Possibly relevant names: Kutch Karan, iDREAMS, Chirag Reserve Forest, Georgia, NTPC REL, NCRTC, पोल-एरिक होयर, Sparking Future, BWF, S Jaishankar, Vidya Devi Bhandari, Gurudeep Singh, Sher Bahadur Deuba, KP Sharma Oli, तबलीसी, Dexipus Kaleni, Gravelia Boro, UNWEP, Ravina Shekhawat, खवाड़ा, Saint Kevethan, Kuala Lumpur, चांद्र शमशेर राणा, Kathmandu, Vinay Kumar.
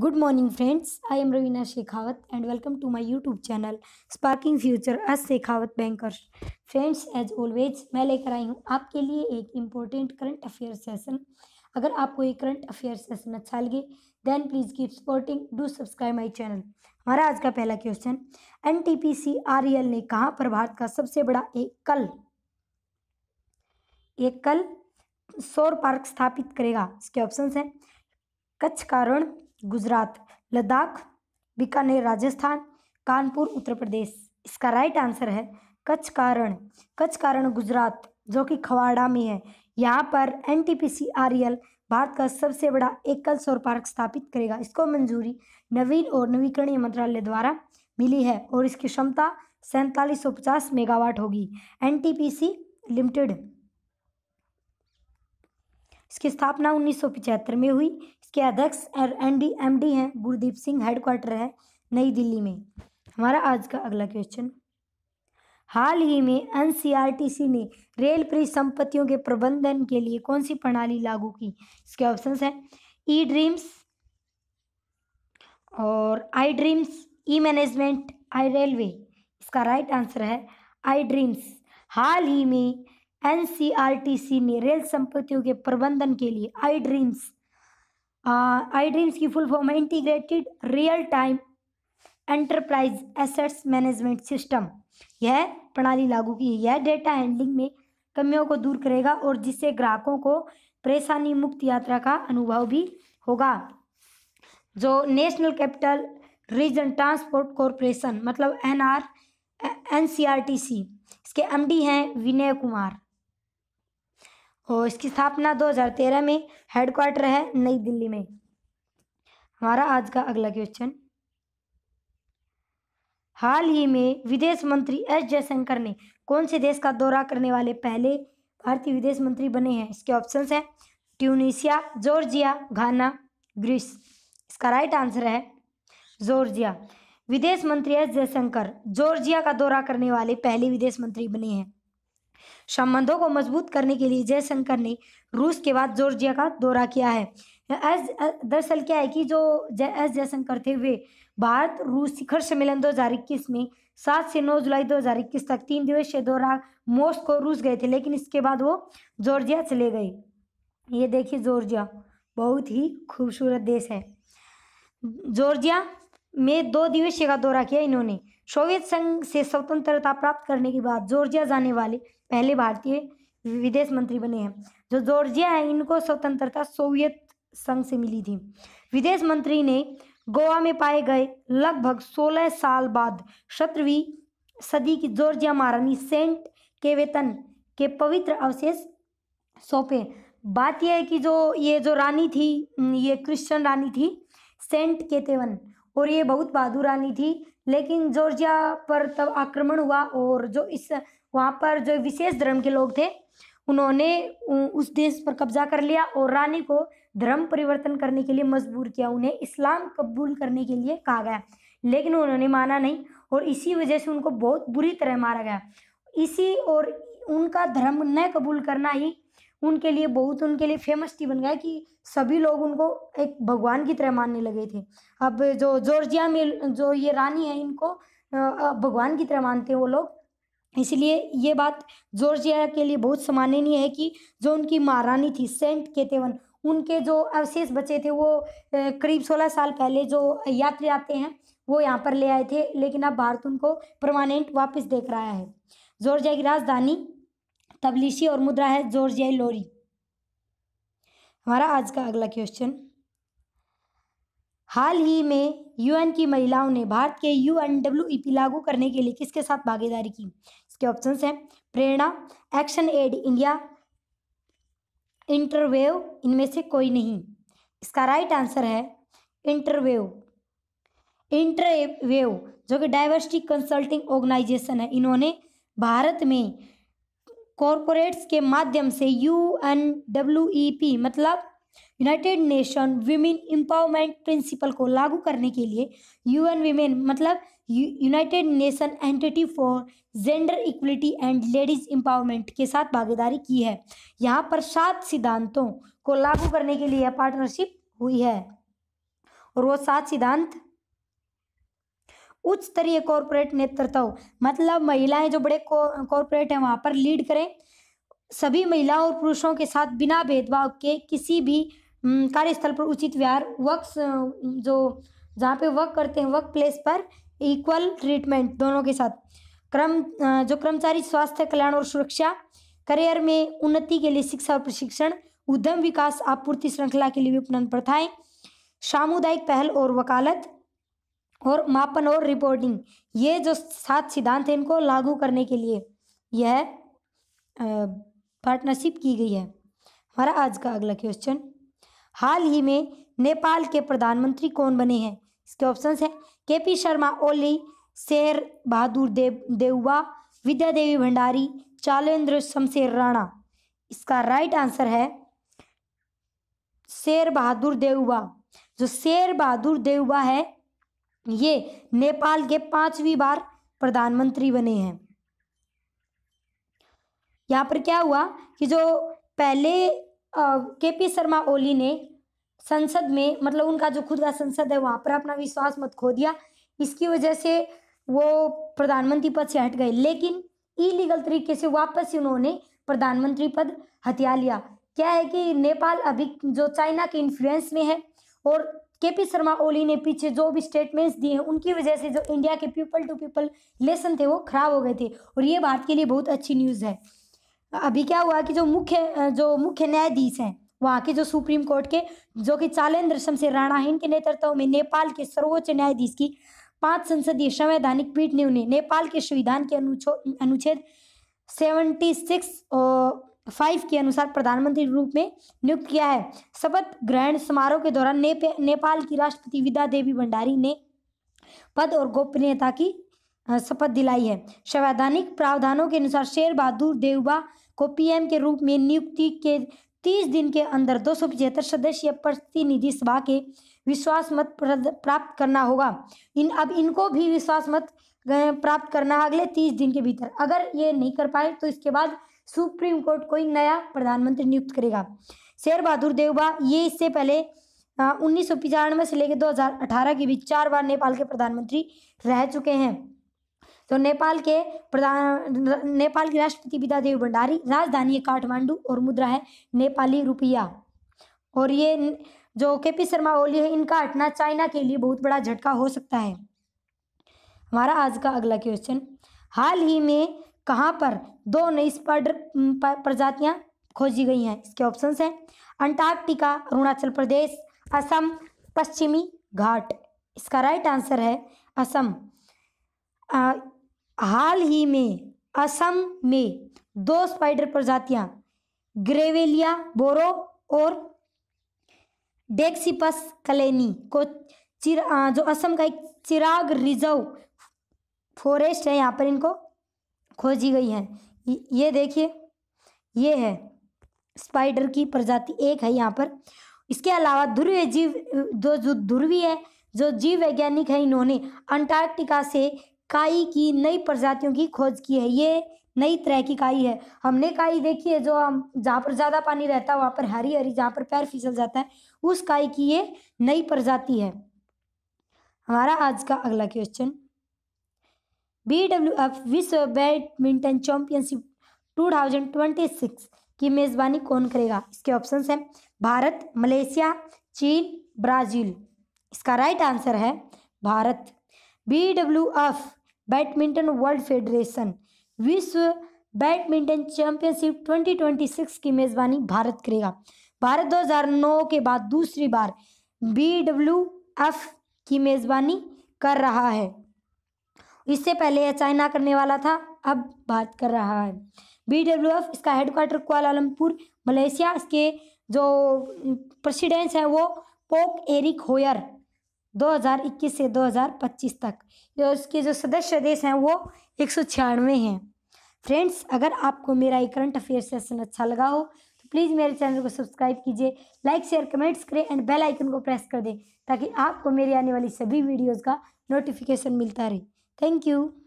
Good morning friends, I am Ravina Shekhawat and welcome to my YouTube channel Sparkling Future S Jaishankar Bankers. Friends, as always मैं लेकर आई हूँ आपके लिए एक important current affair session. अगर आपको ये करंट अफेयर सेशन अच्छा लगे then please keep supporting, do subscribe my channel. हमारा आज का पहला क्वेश्चन, NTPC REL ने कहाँ पर भारत का सबसे बड़ा एकल सौर पार्क स्थापित करेगा. इसके ऑप्शंस हैं कच्छ कारण गुजरात, लद्दाख, बीकानेर राजस्थान, कानपुर उत्तर प्रदेश. इसका राइट आंसर है कच्छ कारण गुजरात जो कि खवाड़ा में है. यहाँ पर NTPC REL भारत का सबसे बड़ा एकल सौर पार्क स्थापित करेगा. इसको मंजूरी नवीन और नवीकरणीय मंत्रालय द्वारा मिली है और इसकी क्षमता 4750 मेगावाट होगी. NTPC लिमिटेड, इसकी स्थापना 1975 में हुई. इसके अध्यक्ष MD हैं गुरुदीप सिंह, हेडक्वार्टर है नई दिल्ली में. हमारा आज का अगला क्वेश्चन, हाल ही में NCRTC ने रेल परिसंपत्तियों के प्रबंधन के लिए कौन सी प्रणाली लागू की. इसके ऑप्शंस हैं iDREAMS और iDREAMS, E-मैनेजमेंट, iRailway. इसका राइट आंसर है iDREAMS. हाल ही में NCRTC ने रेल संपत्तियों के प्रबंधन के लिए iDREAMS की फुल फॉर्म है integrated real time enterprise assets management system. यह प्रणाली लागू की है. यह डेटा हैंडलिंग में कमियों को दूर करेगा और जिससे ग्राहकों को परेशानी मुक्त यात्रा का अनुभव भी होगा. जो national capital region transport corporation मतलब NCRTC, इसके MD हैं विनय कुमार और इसकी स्थापना 2013 में, हेडक्वार्टर है नई दिल्ली में. हमारा आज का अगला क्वेश्चन, हाल ही में विदेश मंत्री S Jaishankar ने कौन से देश का दौरा करने वाले पहले भारतीय विदेश मंत्री बने हैं. इसके ऑप्शंस हैं ट्यूनिशिया, जॉर्जिया, घाना, ग्रीस. इसका राइट आंसर है जॉर्जिया. विदेश मंत्री S Jaishankar जॉर्जिया का दौरा करने वाले पहले विदेश मंत्री बने हैं. संबंधों को मजबूत करने के लिए जयशंकर ने रूस के बाद जॉर्जिया का दौरा किया है. दरअसल क्या है कि जो S Jaishankar थे वे भारत रूस शिखर सम्मेलन 2021 में 7 से 9 जुलाई 2021 तक 3 दिवसीय दौरा मॉस्को रूस गए थे, लेकिन इसके बाद वो जॉर्जिया चले गए. ये देखिए जॉर्जिया बहुत ही खूबसूरत देश है. जॉर्जिया में 2 दिवसीय का दौरा किया इन्होंने. सोवियत संघ से स्वतंत्रता प्राप्त करने के बाद जॉर्जिया जाने वाले पहले भारतीय विदेश मंत्री बने हैं. जो जॉर्जिया है इनको स्वतंत्रता सोवियत संघ से मिली थी. विदेश मंत्री ने गोवा में पाए गए लगभग 16 साल बाद 17वीं सदी की जॉर्जिया महारानी सेंट केवेतन के पवित्र अवशेष सौंपे. बात यह है कि ये जो रानी थी ये क्रिश्चियन रानी थी सेंट केतेवन और ये बहुत बहादुर रानी थी, लेकिन जॉर्जिया पर तब आक्रमण हुआ और जो वहाँ पर जो विशेष धर्म के लोग थे उन्होंने उस देश पर कब्जा कर लिया और रानी को धर्म परिवर्तन करने के लिए मजबूर किया. उन्हें इस्लाम कबूल करने के लिए कहा गया लेकिन उन्होंने माना नहीं और इसी वजह से उनको बहुत बुरी तरह मारा गया. इसी और उनका धर्म न कबूल करना ही उनके लिए फेमस टी बन गया कि सभी लोग उनको एक भगवान की तरह मानने लगे थे. अब जो जॉर्जिया में जो ये रानी है इनको भगवान की तरह मानते हैं वो लोग. इसलिए ये बात जॉर्जिया के लिए बहुत सम्माननीय है कि जो उनकी महारानी थी सेंट केतेवन उनके जो अवशेष बचे थे वो करीब 16 साल पहले जो यात्री आते हैं वो यहाँ पर ले आए थे, लेकिन अब भारत उनको परमानेंट वापस देख रहा है. जॉर्जिया की राजधानी तबलीसी और मुद्रा है जॉर्जिया लोरी. हमारा आज का अगला क्वेश्चन, हाल ही में UN की महिलाओं ने भारत के UNWEP लागू करने के लिए किसके साथ भागीदारी की. इसके ऑप्शंस हैं प्रेरणा, एक्शन एड इंडिया, इंटरवेव, इनमें से कोई नहीं. इसका राइट आंसर है इंटरवेव जो कि डाइवर्सिटी कंसल्टिंग ऑर्गेनाइजेशन है. इन्होंने भारत में कॉरपोरेट्स के माध्यम से UNWEP मतलब United nation women empowerment principle को लागू करने के लिए UN विमेन मतलब United nation entity for gender equality and ladies empowerment के साथ भागीदारी की है. यहाँ पर 7 सिद्धांतों को लागू करने के लिए पार्टनरशिप हुई है और वो सात सिद्धांत उच्च स्तरीय कॉर्पोरेट नेतृत्व हो, मतलब महिलाएं जो बड़े कॉर्पोरेट हैं वहां पर लीड करें, सभी महिलाओं और पुरुषों के साथ बिना भेदभाव के किसी भी कार्यस्थल पर उचित व्यवहार, वर्क जो जहाँ पे वर्क करते हैं वर्क प्लेस पर इक्वल ट्रीटमेंट दोनों के साथ, कर्मचारी स्वास्थ्य कल्याण और सुरक्षा, करियर में उन्नति के लिए शिक्षा और प्रशिक्षण, उद्यम विकास, आपूर्ति श्रृंखला के लिए विपणन प्रथाएं, सामुदायिक पहल और वकालत, और मापन और रिपोर्टिंग, ये जो सात सिद्धांत हैं इनको लागू करने के लिए यह पार्टनरशिप की गई है। हमारा आज का अगला क्वेश्चन, हाल ही में नेपाल के प्रधानमंत्री कौन बने हैं? इसके ऑप्शंस हैं केपी शर्मा ओली, शेर बहादुर देउबा, विद्या देवी भंडारी, चांद्र शमशेर राणा। इसका राइट आंसर है शेर बहादुर देउबा। जो शेर बहादुर देउबा है ये नेपाल के 5वीं बार प्रधानमंत्री बने हैं। यहाँ पर क्या हुआ कि जो पहले केपी शर्मा ओली ने संसद में, मतलब उनका जो खुद का संसद है वहाँ पर अपना विश्वास मत खो दिया, इसकी वजह से वो प्रधानमंत्री पद से हट गए, लेकिन इलीगल तरीके से वापस उन्होंने प्रधानमंत्री पद हथिया लिया। क्या है कि नेपाल अभी जो चाइना के इन्फ्लुएंस में है, और केपी शर्मा ओली ने पीछे जो भी स्टेटमेंट्स दिए हैं उनकी वजह से जो इंडिया के पीपल टू पीपल रिलेशन थे वो खराब हो गए थे, और ये भारत के लिए बहुत अच्छी न्यूज़ है। अभी क्या हुआ कि जो मुख्य न्यायाधीश हैं वहाँ के, जो सुप्रीम कोर्ट के, जो कि चांद्र शमशेर राणा हैं, इनके नेतृत्व में नेपाल के सर्वोच्च न्यायाधीश की 5 संसदीय संवैधानिक पीठ ने उन्हें नेपाल के संविधान के अनुच्छेद 76(5) के अनुसार प्रधानमंत्री रूप में नियुक्त किया है। शपथ ग्रहण समारोह के दौरान नेपाल की राष्ट्रपति विद्या देवी भंडारी ने पद और गोपनीयता की शपथ दिलाई है। संवैधानिक प्रावधानों के अनुसार शेर बहादुर देउबा को पीएम के रूप में नियुक्ति के 30 दिन के अंदर 275 सदस्यीय प्रतिनिधि सभा के विश्वास मत प्राप्त करना होगा। अब इनको भी विश्वास मत प्राप्त करना अगले 30 दिन के भीतर। अगर ये नहीं कर पाए तो इसके बाद सुप्रीम कोर्ट कोई नया प्रधानमंत्री नियुक्त करेगा। शेर बहादुर देउबा ये इससे पहले 1995 से लेकर 2018 के बीच 4 बार नेपाल के प्रधानमंत्री रह चुके हैं। तो नेपाल की राष्ट्रपति विद्या देवी भंडारी, राजधानी है काठमांडू और मुद्रा है नेपाली रुपया। और ये जो केपी शर्मा ओली है इनका हटना चाइना के लिए बहुत बड़ा झटका हो सकता है। हमारा आज का अगला क्वेश्चन, हाल ही में कहाँ पर 2 नई स्पाइडर प्रजातियां खोजी गई हैं? इसके ऑप्शंस हैं अंटार्कटिका, अरुणाचल प्रदेश, असम, पश्चिमी घाट। इसका राइट आंसर है असम। हाल ही में असम में 2 स्पाइडर प्रजातियां ग्रेवेलिया बोरो और डेक्सिपस कलेनी को जो असम का एक चिराग रिजर्व फॉरेस्ट है यहाँ पर इनको खोजी गई हैं। ये देखिए, ये है स्पाइडर की प्रजाति एक है यहाँ पर। इसके अलावा ध्रुवीय जीव जो ध्रुवीय है जो जीव वैज्ञानिक है इन्होंने अंटार्कटिका से काई की नई प्रजातियों की खोज की है। ये नई तरह की काई है। हमने काई देखी है जो हम जहाँ पर ज़्यादा पानी रहता है वहाँ पर हरी हरी, जहाँ पर पैर फिसल जाता है, उस काई की ये नई प्रजाति है। हमारा आज का अगला क्वेश्चन, BWF विश्व बैडमिंटन चैंपियनशिप 2026 की मेज़बानी कौन करेगा? इसके ऑप्शंस हैं भारत, मलेशिया, चीन, ब्राज़ील। इसका राइट आंसर है Bharat. BWF badminton world federation विश्व बैडमिंटन चैंपियनशिप 2026 की मेज़बानी भारत करेगा। भारत 2009 के बाद दूसरी बार BWF की मेज़बानी कर रहा है। इससे पहले यह चाइना करने वाला था, अब भारत कर रहा है। BWF इसका हेडक्वार्टर कुआलालंपुर, मलेशिया। इसके जो प्रेसिडेंट हैं वो पोल-एरिक होयर 2021 से 2025 तक, और इसके जो सदस्य देश हैं वो 196 हैं। फ्रेंड्स, अगर आपको मेरा ये करंट अफेयर सेशन अच्छा लगा हो तो प्लीज़ मेरे चैनल को सब्सक्राइब कीजिए, लाइक शेयर कमेंट्स करें एंड बेल आइकन को प्रेस कर दें ताकि आपको मेरी आने वाली सभी वीडियोज़ का नोटिफिकेशन मिलता रहे। Thank you.